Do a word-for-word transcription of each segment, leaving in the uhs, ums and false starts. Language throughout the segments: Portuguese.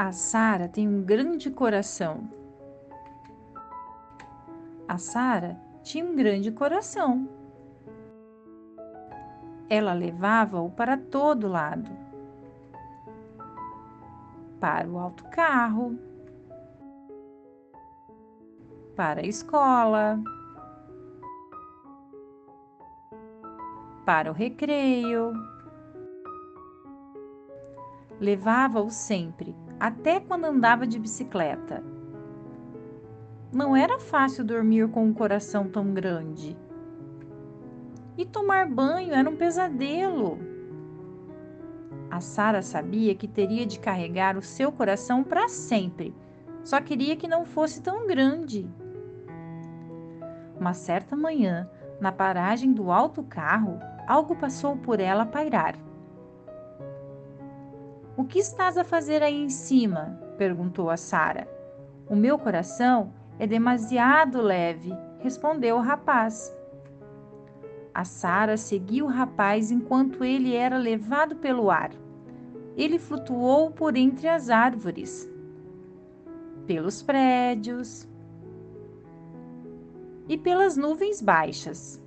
A Sara tem um grande coração. A Sara tinha um grande coração. Ela levava-o para todo lado. Para o autocarro, para a escola, para o recreio. Levava-o sempre, até quando andava de bicicleta. Não era fácil dormir com um coração tão grande. E tomar banho era um pesadelo. A Sara sabia que teria de carregar o seu coração para sempre. Só queria que não fosse tão grande. Uma certa manhã, na paragem do autocarro, algo passou por ela a pairar. O que estás a fazer aí em cima? Perguntou a Sara. O meu coração é demasiado leve, respondeu o rapaz. A Sara seguiu o rapaz enquanto ele era levado pelo ar. Ele flutuou por entre as árvores, pelos prédios e pelas nuvens baixas.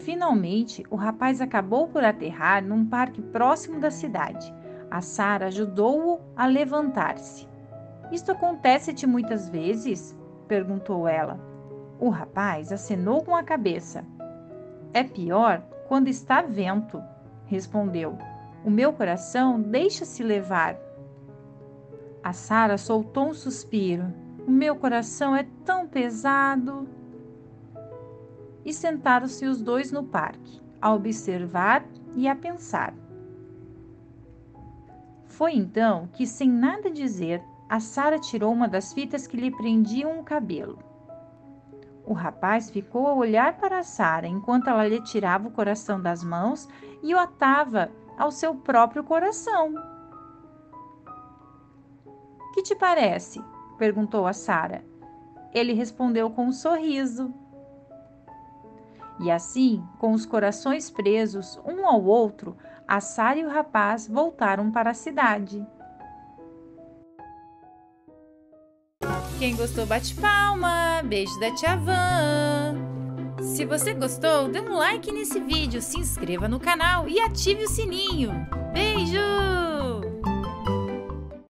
Finalmente, o rapaz acabou por aterrar num parque próximo da cidade. A Sara ajudou-o a levantar-se. Isto acontece-te muitas vezes? Perguntou ela. O rapaz acenou com a cabeça. É pior quando está vento, respondeu. O meu coração deixa-se levar. A Sara soltou um suspiro. O meu coração é tão pesado. E sentaram-se os dois no parque, a observar e a pensar. Foi então que, sem nada dizer, a Sara tirou uma das fitas que lhe prendiam o cabelo. O rapaz ficou a olhar para a Sara enquanto ela lhe tirava o coração das mãos e o atava ao seu próprio coração. — Que te parece? — perguntou a Sara. Ele respondeu com um sorriso. E assim, com os corações presos um ao outro, a Sara e o rapaz voltaram para a cidade. Quem gostou, bate palma! Beijo da Tia-Van! Se você gostou, dê um like nesse vídeo, se inscreva no canal e ative o sininho! Beijo!